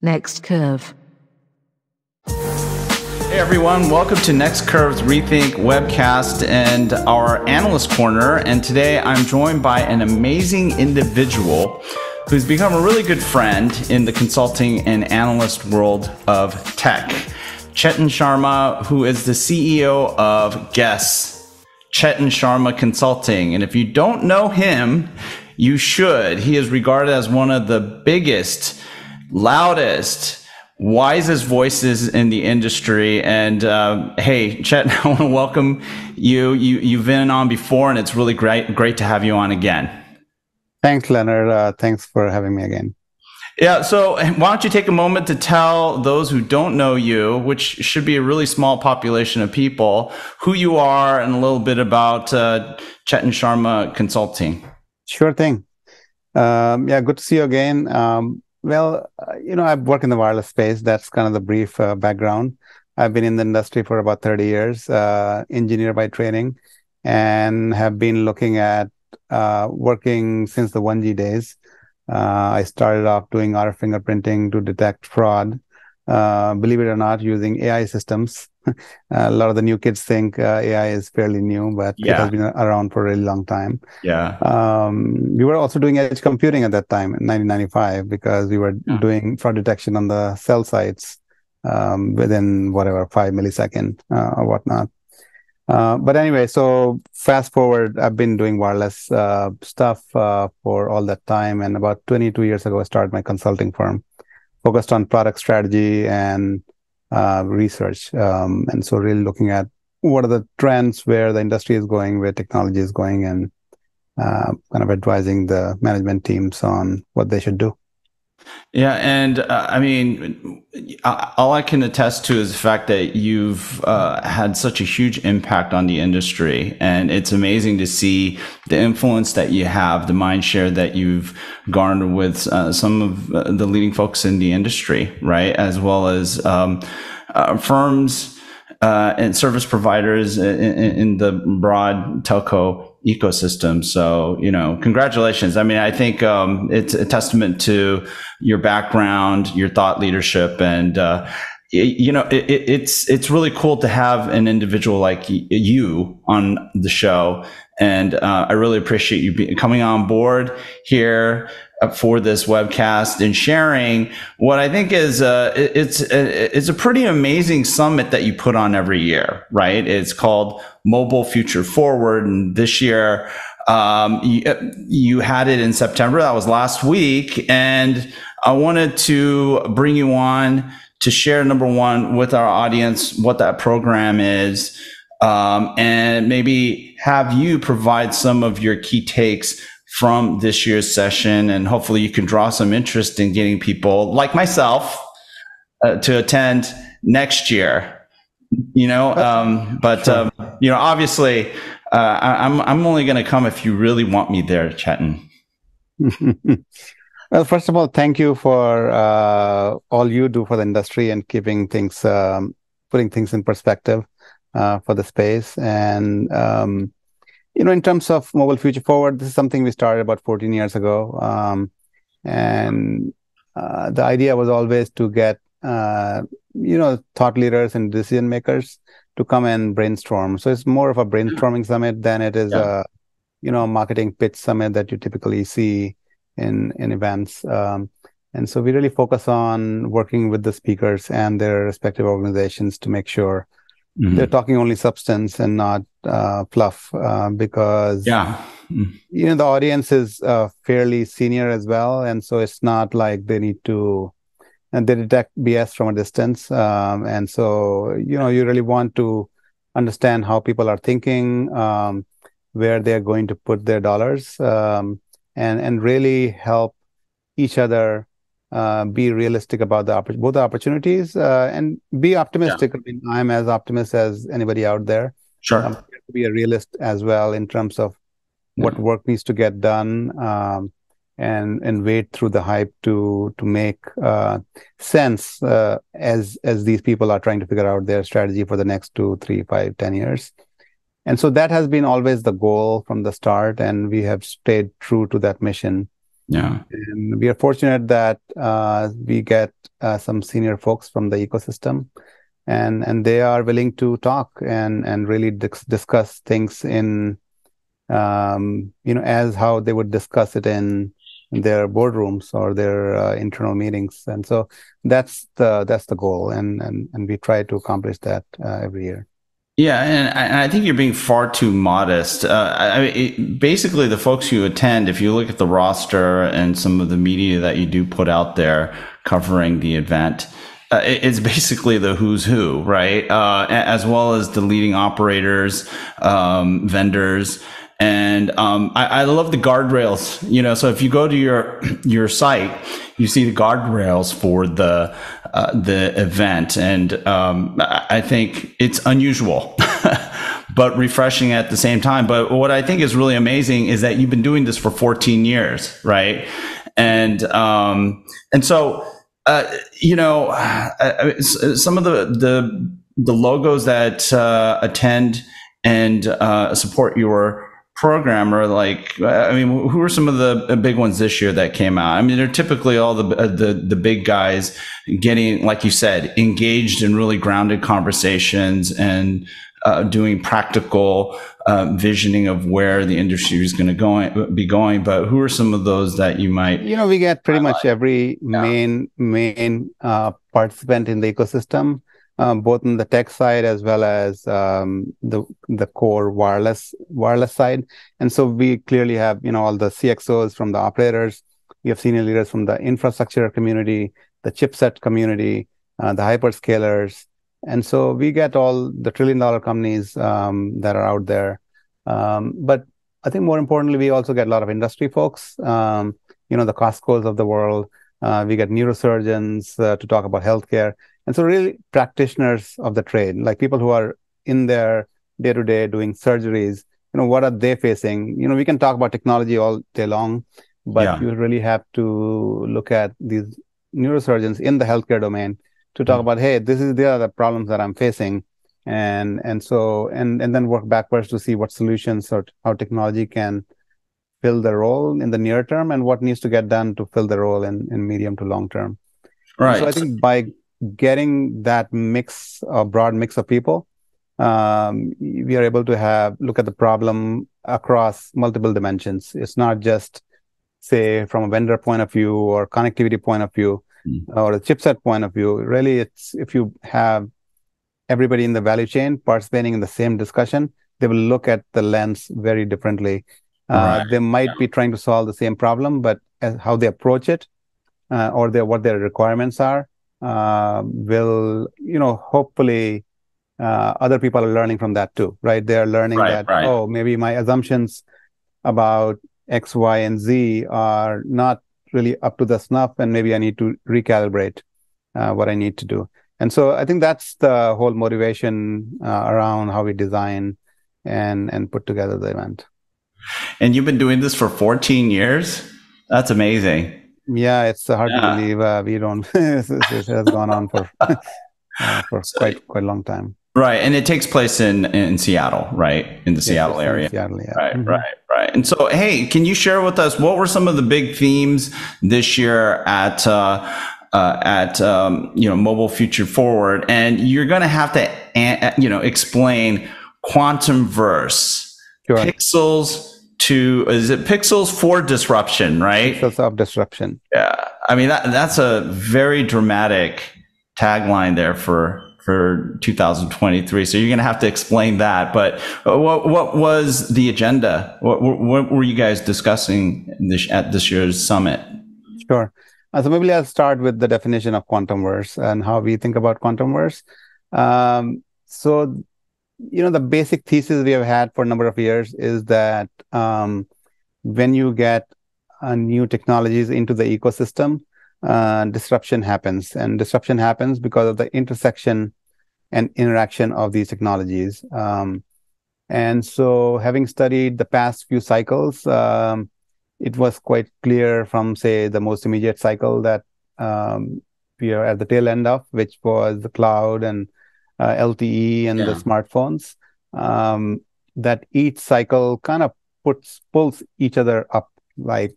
Next Curve. Hey everyone, welcome to Next Curve's reThink webcast and our Analyst Corner. And today I'm joined by an amazing individual who's become a really good friend in the consulting and analyst world of tech. Chetan Sharma, who is the CEO of, guess, Chetan Sharma Consulting. And if you don't know him, you should. He is regarded as one of the biggest, loudest, wisest voices in the industry. And hey, Chetan, I want to welcome you. You've been on before, and it's really great to have you on again. Thanks, Leonard. Thanks for having me again. Yeah, so why don't you take a moment to tell those who don't know you, which should be a really small population of people, who you are and a little bit about Chetan Sharma Consulting. Sure thing. Yeah, good to see you again. Well, you know, I work in the wireless space. That's kind of the brief background. I've been in the industry for about 30 years, engineer by training, and have been looking at working since the 1G days. I started off doing RF fingerprinting to detect fraud. Believe it or not, using AI systems. A lot of the new kids think AI is fairly new, but yeah, it has been around for a really long time. Yeah. We were also doing edge computing at that time in 1995 because we were doing fraud detection on the cell sites within whatever 5 milliseconds or whatnot. But anyway, so fast forward, I've been doing wireless stuff for all that time. And about 22 years ago, I started my consulting firm focused on product strategy and research. And so really looking at what are the trends, where the industry is going, where technology is going, and kind of advising the management teams on what they should do. Yeah. And I mean, all I can attest to is the fact that you've had such a huge impact on the industry. And it's amazing to see the influence that you have, the mind share that you've garnered with some of the leading folks in the industry, right? As well as firms and service providers in the broad telco ecosystem. So, you know, congratulations. I mean, I think it's a testament to your background, your thought leadership, and you know, it's really cool to have an individual like you on the show. And I really appreciate you coming on board here for this webcast and sharing what I think is it's a pretty amazing summit that you put on every year, right? It's called Mobile Future Forward, and this year you had it in September. That was last week, and I wanted to bring you on to share, number one, with our audience what that program is, and maybe have you provide some of your key takes from this year's session, and hopefully you can draw some interest in getting people like myself to attend next year. You know, you know, obviously, I'm only going to come if you really want me there, Chetan. Well, first of all, thank you for all you do for the industry and keeping things, putting things in perspective for the space. And you know, in terms of Mobile Future Forward, this is something we started about 14 years ago. The idea was always to get, you know, thought leaders and decision makers to come and brainstorm. So it's more of a brainstorming summit than it is a, you know, marketing pitch summit that you typically see in events. And so we really focus on working with the speakers and their respective organizations to make sure they're talking only substance and not fluff, because you know, the audience is fairly senior as well, and so it's not like they need to, and they detect BS from a distance. And so, you know, you really want to understand how people are thinking, where they're going to put their dollars, and really help each other be realistic about both the opportunities and be optimistic. I mean, I'm as optimistic as anybody out there. Sure. To be a realist as well in terms of what work needs to get done, and wade through the hype to make sense as these people are trying to figure out their strategy for the next 2, 3, 5, 10 years. And so that has been always the goal from the start, and we have stayed true to that mission. Yeah. And we are fortunate that we get some senior folks from the ecosystem, and they are willing to talk and really discuss things in, as how they would discuss it in their boardrooms or their internal meetings. And so that's the goal, and we try to accomplish that every year. Yeah, and I think you're being far too modest. Basically, the folks you attend, if you look at the roster and some of the media that you do put out there covering the event, it's basically the who's who, right? As well as the leading operators, vendors. And I love the guardrails, so if you go to your site, you see the guardrails for the event. And I think it's unusual, but refreshing at the same time. But what I think is really amazing is that you've been doing this for 14 years, right? And so, some of the logos that attend and support your program, or who are some of the big ones this year that came out? I mean, they're typically all the big guys getting, like you said, engaged in really grounded conversations and doing practical visioning of where the industry is going to be going. But who are some of those that you might? We get pretty much every main participant in the ecosystem. Both on the tech side as well as the core wireless side, and so we clearly have all the CXOs from the operators. We have senior leaders from the infrastructure community, the chipset community, the hyperscalers, and so we get all the trillion-dollar companies that are out there. But I think more importantly, we also get a lot of industry folks. The Costcos of the world. We get neurosurgeons to talk about healthcare. And so really practitioners of the trade, like people who are in their day-to-day doing surgeries, what are they facing? We can talk about technology all day long, but you really have to look at these neurosurgeons in the healthcare domain to talk about, hey, these are the problems that I'm facing. And then work backwards to see what solutions or how technology can fill the role in the near term and what needs to get done to fill the role in medium to long term. Right. And so I think by getting that mix, a broad mix of people, we are able to look at the problem across multiple dimensions. It's not just, say, from a vendor point of view or connectivity point of view or a chipset point of view. Really, it's if you have everybody in the value chain participating in the same discussion, they will look at the lens very differently. They might be trying to solve the same problem, but as how they approach it or what their requirements are, will hopefully other people are learning from that too, right? They are learning oh, maybe my assumptions about X, Y, and Z are not really up to the snuff, and maybe I need to recalibrate what I need to do. And so I think that's the whole motivation around how we design and put together the event. And you've been doing this for 14 years? That's amazing. Yeah, it's hard to believe we don't. It has gone on for quite a long time. Right, and it takes place in Seattle, right? In the Seattle area. Seattle, yeah. Right, right. And so, hey, can you share with us what were some of the big themes this year at Mobile Future Forward? And you're going to have to explain Quantumverse, pixels. Is it pixels for disruption, right? Pixels of disruption. Yeah. I mean, that's a very dramatic tagline there for 2023. So you're going to have to explain that. But what was the agenda? What were you guys discussing at this year's summit? Sure. So maybe I'll start with the definition of Quantumverse and how we think about Quantumverse. The basic thesis we have had for a number of years is that when you get new technologies into the ecosystem, disruption happens. And disruption happens because of the intersection and interaction of these technologies. And so having studied the past few cycles, it was quite clear from, say, the most immediate cycle that we are at the tail end of, which was the cloud and LTE and the smartphones, that each cycle kind of pulls each other up like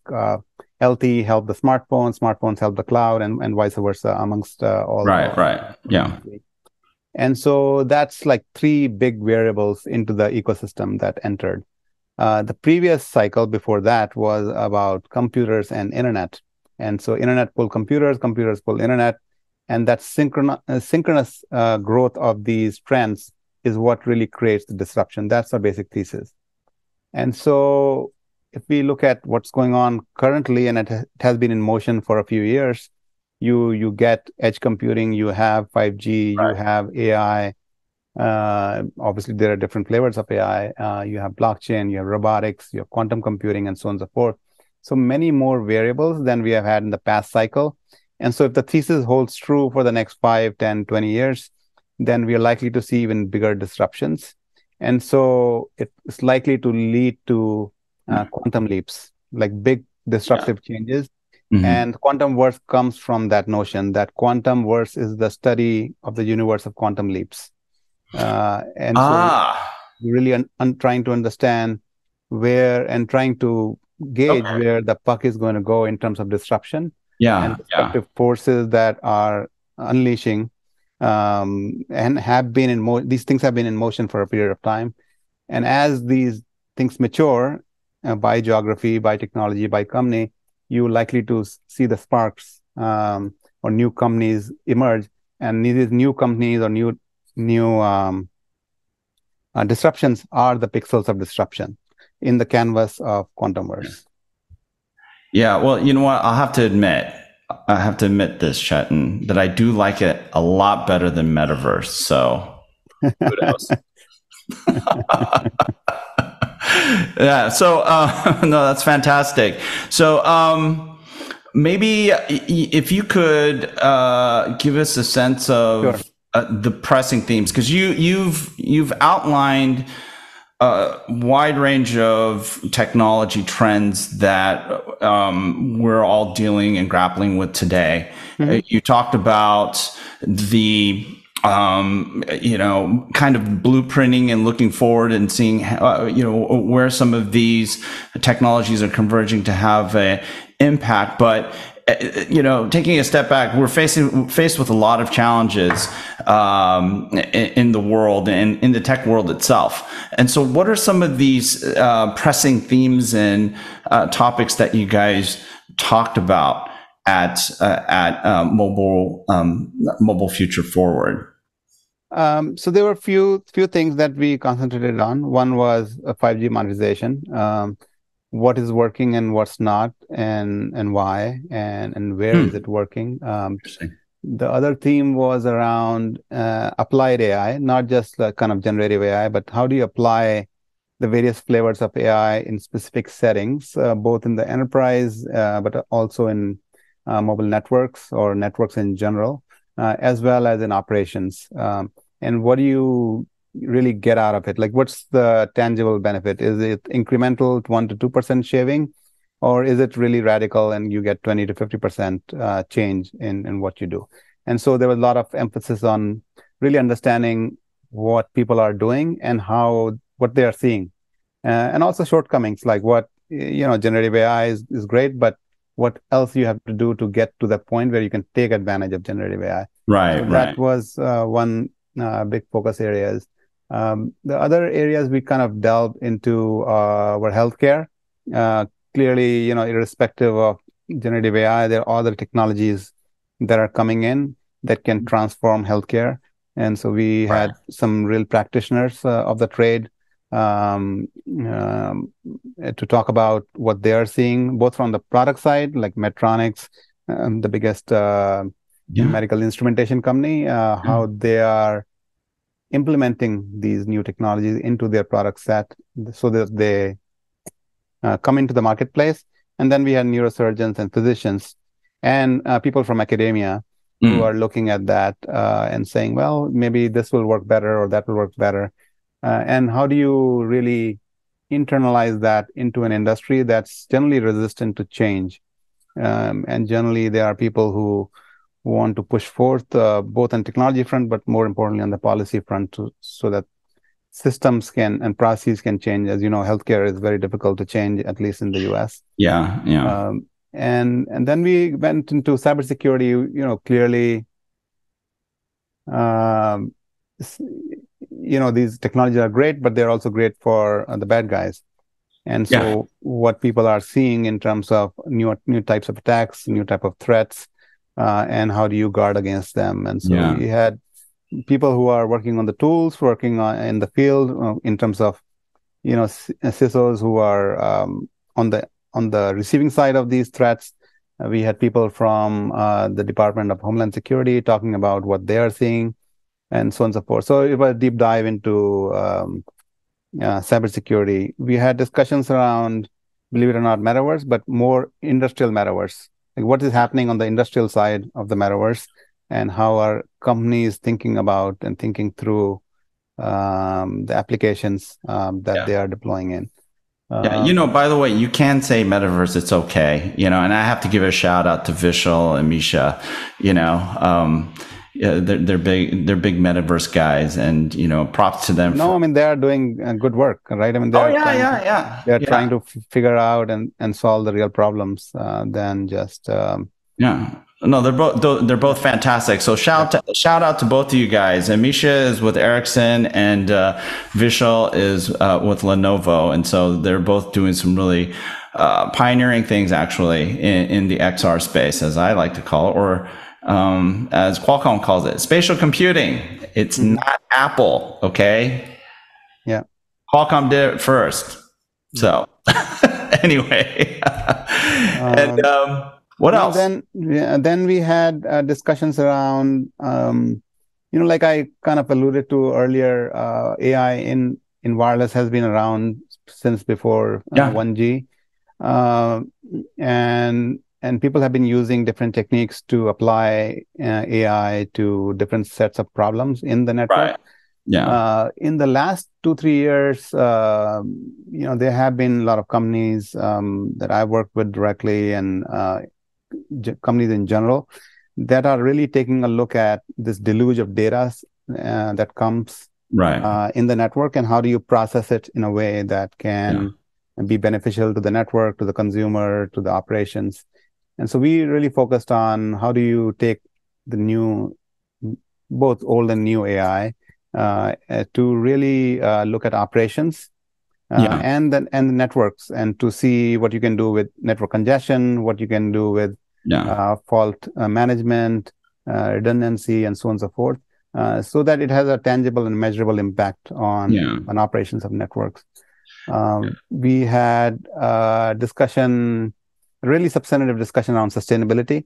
LTE helped the smartphone, smartphones helped the cloud, and vice versa amongst all. Right. Yeah. And so that's like three big variables into the ecosystem that entered. The previous cycle before that was about computers and internet. And so internet pull computers, computers pull internet. And that synchronous growth of these trends is what really creates the disruption. That's our basic thesis. And so if we look at what's going on currently, and it has been in motion for a few years, you get edge computing, you have 5G, right. You have AI. Obviously, there are different flavors of AI. You have blockchain, you have robotics, you have quantum computing, and so on and so forth. So many more variables than we have had in the past cycle. And so if the thesis holds true for the next 5, 10, 20 years, then we are likely to see even bigger disruptions. And so it's likely to lead to quantum leaps, like big disruptive changes. Mm-hmm. And Quantumverse comes from that notion that Quantumverse is the study of the universe of quantum leaps. So we're really trying to understand where and trying to gauge where the puck is going to go in terms of disruption. And disruptive forces that are unleashing and have been in motion. These things have been in motion for a period of time. And as these things mature by geography, by technology, by company, you're likely to see the sparks or new companies emerge. And these new companies or new disruptions are the pixels of disruption in the canvas of Quantumverse. Yeah, well, you know what? I have to admit this, Chetan, that I do like it a lot better than Metaverse. So, kudos. Yeah. So, no, that's fantastic. So, maybe if you could give us a sense of the pressing themes, because you've outlined a wide range of technology trends that we're all dealing and grappling with today. Mm-hmm. You talked about the kind of blueprinting and looking forward and seeing where some of these technologies are converging to have an impact, but taking a step back, we're faced with a lot of challenges in the world and in the tech world itself. And so what are some of these pressing themes and topics that you guys talked about at Mobile Future Forward? So there were a few things that we concentrated on. One was 5G monetization. What is working and what's not, and why, and where is it working? The other theme was around applied AI, not just the kind of generative AI, but how do you apply the various flavors of AI in specific settings, both in the enterprise, but also in mobile networks or networks in general, as well as in operations. And what do you really get out of it? Like, what's the tangible benefit? Is it incremental 1 to 2% shaving, or is it really radical and you get 20 to 50% change in what you do? And so there was a lot of emphasis on really understanding what people are doing and what they are seeing, and also shortcomings, like what generative AI is great, but what else you have to do to get to the point where you can take advantage of generative AI. Right. So that was one big focus areas. The other areas we kind of delved into were healthcare. Clearly, irrespective of generative AI, there are other technologies that are coming in that can transform healthcare. And so we had some real practitioners of the trade to talk about what they are seeing, both from the product side, like Medtronic, the biggest medical instrumentation company, how they are implementing these new technologies into their product set so that they come into the marketplace. And then we had neurosurgeons and physicians and people from academia who are looking at that and saying, well, maybe this will work better or that will work better. And how do you really internalize that into an industry that's generally resistant to change? And generally, there are people who want to push forth both on technology front, but more importantly on the policy front, so that systems can and processes can change. As you know, healthcare is very difficult to change, at least in the US. And then we went into cybersecurity, clearly, these technologies are great, but they're also great for the bad guys. And so what people are seeing in terms of new types of attacks, new type of threats, and how do you guard against them? And so we had people who are working on the tools, working on, in the field in terms of, CISOs who are on the receiving side of these threats. We had people from the Department of Homeland Security talking about what they are seeing, and so on and so forth. So it was a deep dive into cybersecurity. We had discussions around, believe it or not, metaverse, but more industrial metaverse. Like what is happening on the industrial side of the metaverse, and how are companies thinking about and thinking through the applications that they are deploying in. Yeah, by the way, you can say metaverse, it's okay. And I have to give a shout out to Vishal and Misha, they're big metaverse guys, and props to them. No, I mean, they are doing good work, right? I mean, they're trying to figure out and solve the real problems than just No, they're both fantastic. So shout out to both of you guys. And Misha is with Ericsson, and Vishal is with Lenovo, and so they're both doing some really pioneering things, actually, in the XR space, as I like to call it, or as Qualcomm calls it, spatial computing. It's not Apple, okay? Yeah, Qualcomm did it first. So anyway, and. What else? Then we had discussions around, like I kind of alluded to earlier, AI in wireless has been around since before 1G, and people have been using different techniques to apply AI to different sets of problems in the network. Right. Yeah. In the last 2-3 years, there have been a lot of companies that I've worked with directly, and companies in general, that are really taking a look at this deluge of data that comes in the network, and how do you process it in a way that can be beneficial to the network, to the consumer, to the operations. And so we really focused on how do you take the new, both old and new AI to really look at operations and the networks, and to see what you can do with network congestion, what you can do with fault management, redundancy, and so on and so forth, so that it has a tangible and measurable impact on operations of networks. We had a discussion, really substantive discussion around sustainability.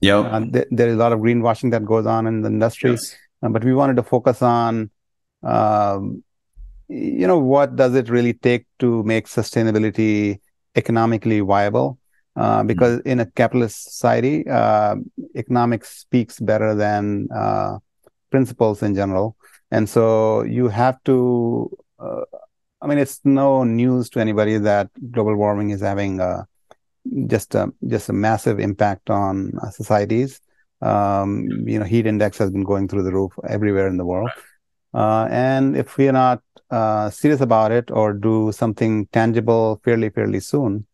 Yeah, there is a lot of greenwashing that goes on in the industry, but we wanted to focus on what does it really take to make sustainability economically viable? Because in a capitalist society, economics speaks better than principles in general. And so you have to, it's no news to anybody that global warming is having just a massive impact on societies. Heat index has been going through the roof everywhere in the world. And if we are not serious about it, or do something tangible fairly soon,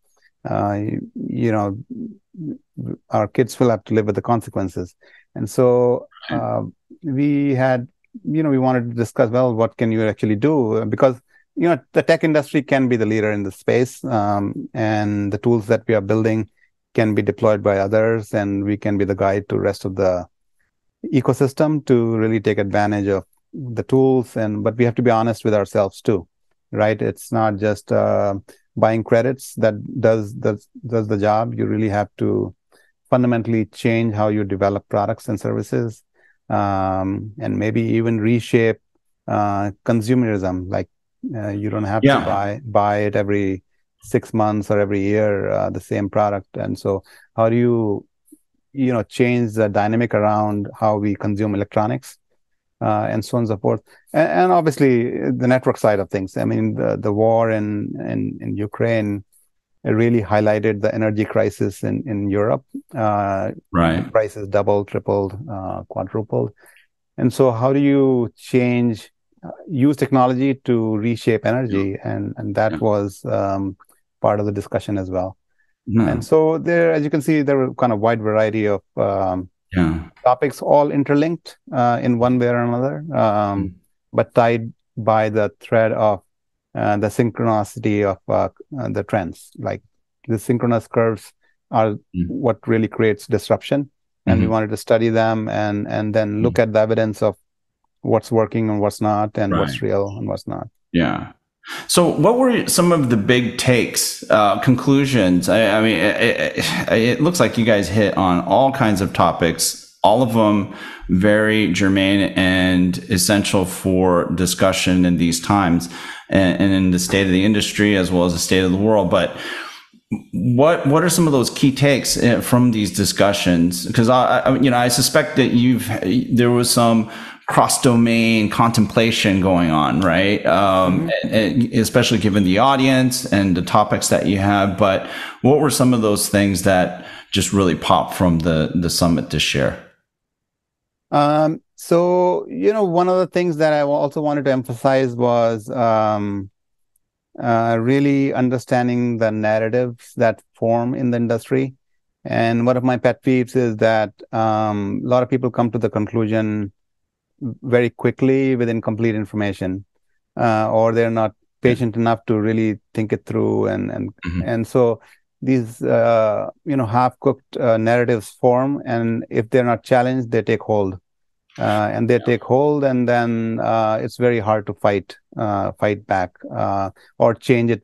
our kids will have to live with the consequences. And so we had, we wanted to discuss, well, what can you actually do? Because, the tech industry can be the leader in the space, and the tools that we are building can be deployed by others, and we can be the guide to the rest of the ecosystem to really take advantage of the tools, but we have to be honest with ourselves too, right? It's not just buying credits that does the job. You really have to fundamentally change how you develop products and services, and maybe even reshape consumerism. Like you don't have to buy it every 6 months or every year, the same product. And so how do you, change the dynamic around how we consume electronics? And so on and so forth, and obviously the network side of things. I mean, the war in Ukraine really highlighted the energy crisis in Europe. Prices doubled, tripled, quadrupled, and so how do you use technology to reshape energy? And that was part of the discussion as well. No. And so there, as you can see, there were kind of wide variety of topics, all interlinked in one way or another, but tied by the thread of the synchronicity of the trends. Like the synchronous curves are what really creates disruption. And we wanted to study them and then look at the evidence of what's working and what's not, and what's real and what's not. Yeah. So what were some of the big takes, conclusions? I mean, it looks like you guys hit on all kinds of topics, all of them very germane and essential for discussion in these times and in the state of the industry as well as the state of the world. But what are some of those key takes from these discussions? Because I suspect that there was some cross-domain contemplation going on, right? And especially given the audience and the topics that you have. But what were some of those things that just really popped from the summit this year? So, one of the things that I also wanted to emphasize was really understanding the narratives that form in the industry. And one of my pet peeves is that a lot of people come to the conclusion very quickly with incomplete information, or they're not patient enough to really think it through, and so these half-cooked narratives form, and if they're not challenged, they take hold, and then it's very hard to fight back or change it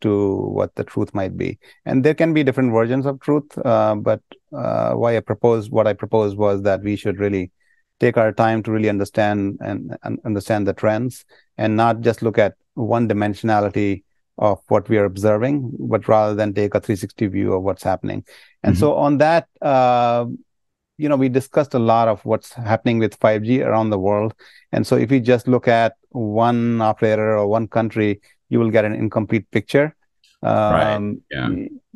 to what the truth might be. And there can be different versions of truth, but what I proposed was that we should really take our time to really understand and understand the trends, and not just look at one dimensionality of what we are observing, but rather than take a 360 view of what's happening. And so on that, we discussed a lot of what's happening with 5G around the world. And so if you just look at one operator or one country, you will get an incomplete picture. In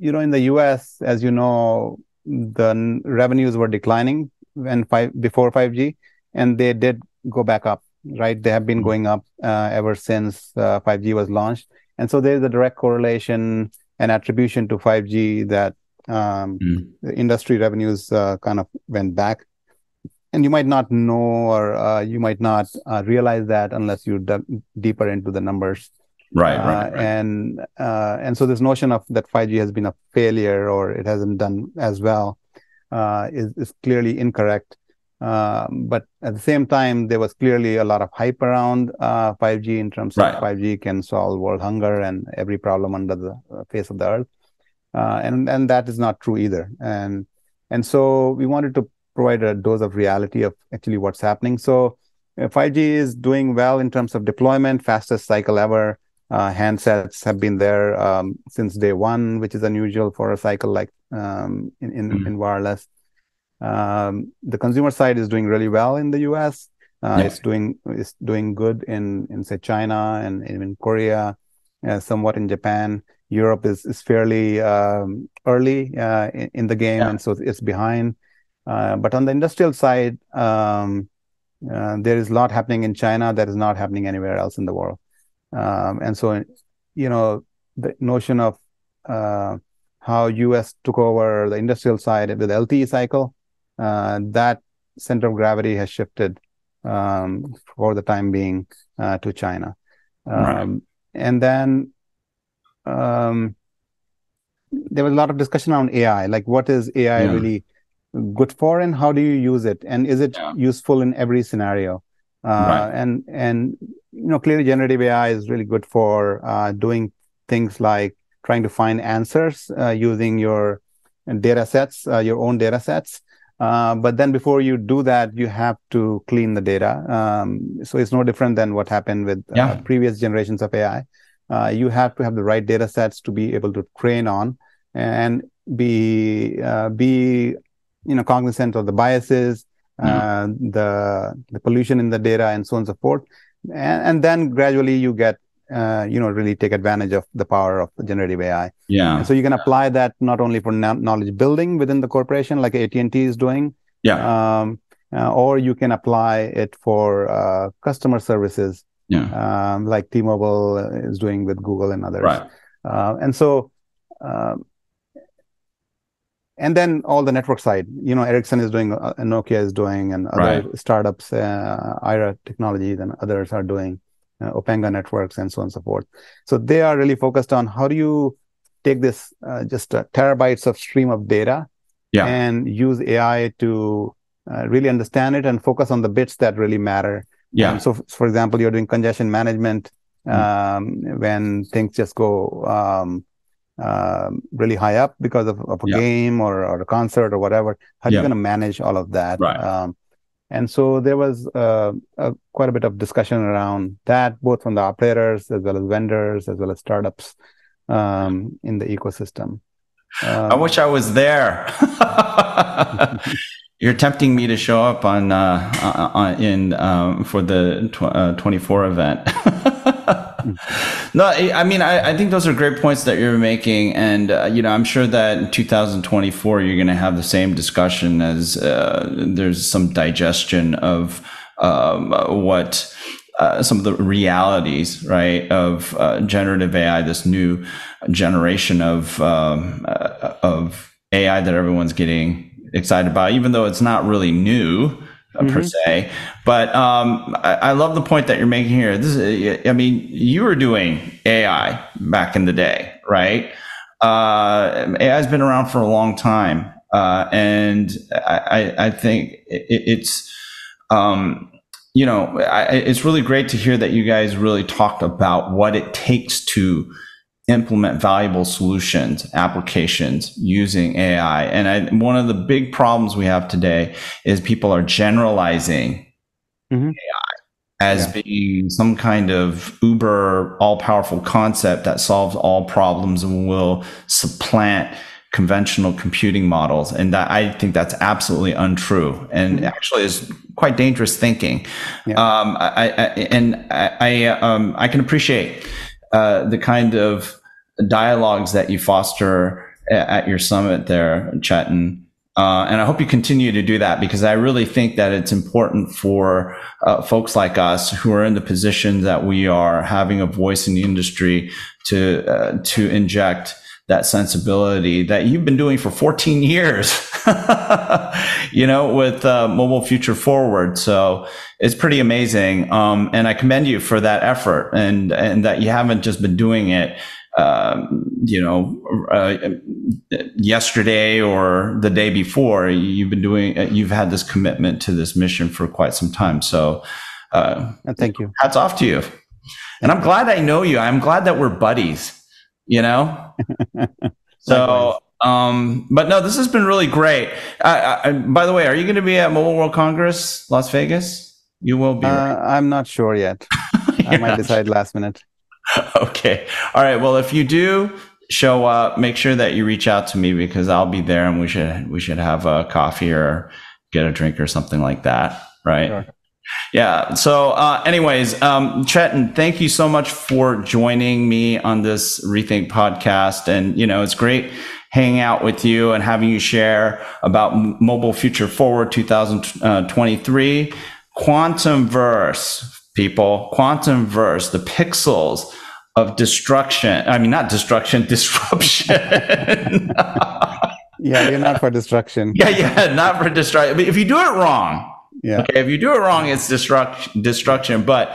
the US, as you know, the revenues were declining before 5G, and they did go back up, right? They have been going up ever since 5G was launched. And so there's a direct correlation and attribution to 5G that the industry revenues kind of went back. And you might not know, or you might not realize that unless you dug deeper into the numbers. Right. And so this notion of that 5G has been a failure or it hasn't done as well is clearly incorrect. But at the same time, there was clearly a lot of hype around 5G in terms of 5G can solve world hunger and every problem under the face of the earth. And that is not true either. And so we wanted to provide a dose of reality of actually what's happening. So 5G is doing well in terms of deployment, fastest cycle ever. Handsets have been there since day one, which is unusual for a cycle like in wireless. The consumer side is doing really well in the US. It's doing good in say China and in Korea, somewhat in Japan. Europe is fairly early in the game, and so it's behind. But on the industrial side, there is a lot happening in China that is not happening anywhere else in the world. And so, the notion of how US took over the industrial side with the LTE cycle, that center of gravity has shifted for the time being to China. And then there was a lot of discussion around AI, like what is AI really good for and how do you use it? And is it useful in every scenario? Clearly generative AI is really good for doing things like trying to find answers using your data sets, your own data sets. But then before you do that, you have to clean the data. So it's no different than what happened with previous generations of AI. You have to have the right data sets to be able to train on and be cognizant of the biases, the pollution in the data, and so on and so forth. And then gradually you get, really take advantage of the power of generative AI. Yeah. And so you can apply that not only for knowledge building within the corporation, like AT&T is doing, or you can apply it for customer services, like T-Mobile is doing with Google and others. Right. And so And then all the network side, you know, Ericsson is doing, Nokia is doing, and other startups, Aira Technologies and others are doing, Opengear networks and so on and so forth. So they are really focused on how do you take this just terabytes of stream of data and use AI to really understand it and focus on the bits that really matter. Yeah. So, for example, you're doing congestion management when things just go... really high up because of a game or a concert or whatever. How are you going to manage all of that? Right. And so there was quite a bit of discussion around that, both from the operators as well as vendors, as well as startups in the ecosystem. I wish I was there. You're tempting me to show up for the 24 event. No, I mean, I think those are great points that you're making. And, you know, I'm sure that in 2024, you're going to have the same discussion as there's some digestion of what some of the realities, right, of generative AI, this new generation of AI that everyone's getting excited about, even though it's not really new. Per se, but I love the point that you're making here. This is, I mean, you were doing AI back in the day, right? AI's been around for a long time, and I think it's you know, it's really great to hear that you guys really talked about what it takes to implement valuable solutions, applications using AI. And one of the big problems we have today is people are generalizing AI as being some kind of uber all-powerful concept that solves all problems and will supplant conventional computing models. And that, I think that's absolutely untrue. And actually is quite dangerous thinking. Yeah. I can appreciate the kind of dialogues that you foster at your summit there, Chetan. And I hope you continue to do that, because I really think that it's important for folks like us who are in the position that we are, having a voice in the industry, to inject that sensibility that you've been doing for 14 years, you know, with Mobile Future Forward. So it's pretty amazing. And I commend you for that effort, and that you haven't just been doing it, you know, yesterday or the day before. You've been you've had this commitment to this mission for quite some time. So thank you. Hats off to you. And I'm glad I know you. I'm glad that we're buddies. You know, so, but no, this has been really great. By the way, are you going to be at Mobile World Congress, Las Vegas? You will be. Right? I'm not sure yet. I might decide last minute. Okay. All right. Well, if you do show up, make sure that you reach out to me, because I'll be there, and we should have a coffee or get a drink or something like that. Right. Sure. Yeah. So anyways, Chetan, thank you so much for joining me on this Rethink podcast. And, you know, it's great hanging out with you and having you share about Mobile Future Forward 2023. Quantumverse, people. Quantumverse, the pixels of destruction. I mean, not destruction, disruption. Yeah, you're not for destruction. Yeah, not for destruction. But if you do it wrong. Yeah. Okay. If you do it wrong, it's destruction. But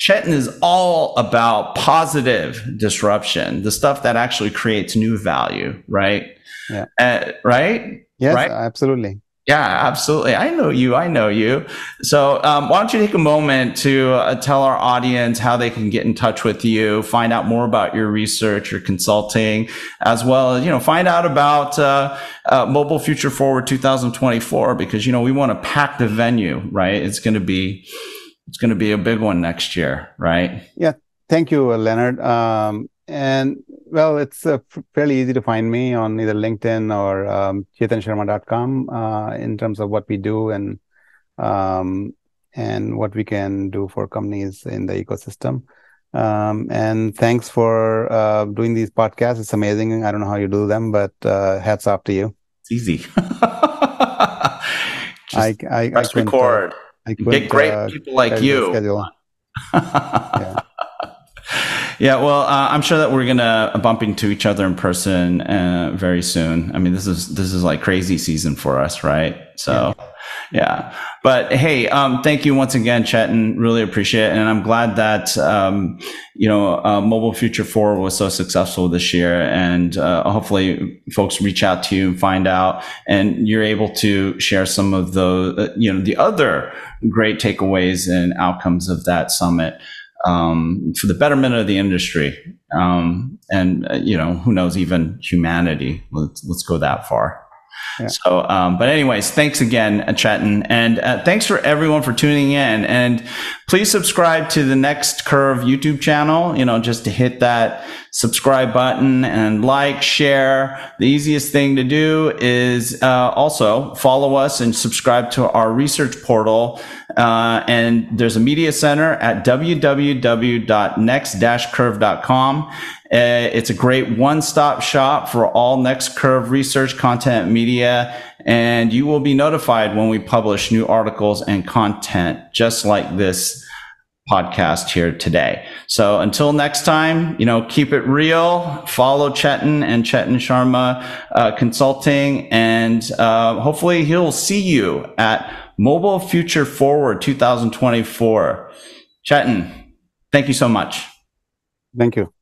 Chetan is all about positive disruption, the stuff that actually creates new value, right? Yeah. Right? Yes, right? Absolutely. Yeah, absolutely. I know you. So why don't you take a moment to tell our audience how they can get in touch with you, find out more about your research, your consulting, as well as, you know, find out about Mobile Future Forward 2024, because, you know, we want to pack the venue, right? It's going to be a big one next year, right? Yeah. Thank you, Leonard. And well, it's fairly easy to find me on either LinkedIn or ChetanSharma.com in terms of what we do and what we can do for companies in the ecosystem. And thanks for doing these podcasts. It's amazing. I don't know how you do them, but hats off to you. It's easy. Press record. Get great people like you. Yeah. Yeah, well, I'm sure that we're going to bump into each other in person very soon. I mean, this is like crazy season for us, right? So, yeah. But hey, thank you once again, Chetan. Really appreciate it. And I'm glad that, Mobile Future Forward was so successful this year. And hopefully folks reach out to you and find out, and you're able to share some of the, the other great takeaways and outcomes of that summit for the betterment of the industry. And who knows, even humanity. Let's go that far. Yeah. So, but anyways, thanks again, Chetan. And thanks for everyone for tuning in. And please subscribe to the Next Curve YouTube channel, just to hit that subscribe button and like, share. The easiest thing to do is also follow us and subscribe to our research portal. And there's a media center at www.next-curve.com. It's a great one-stop shop for all Next Curve research, content, media, and you will be notified when we publish new articles and content just like this podcast here today. So until next time, keep it real, follow Chetan and Chetan Sharma Consulting, and hopefully he'll see you at Mobile Future Forward 2024. Chetan, thank you so much. Thank you.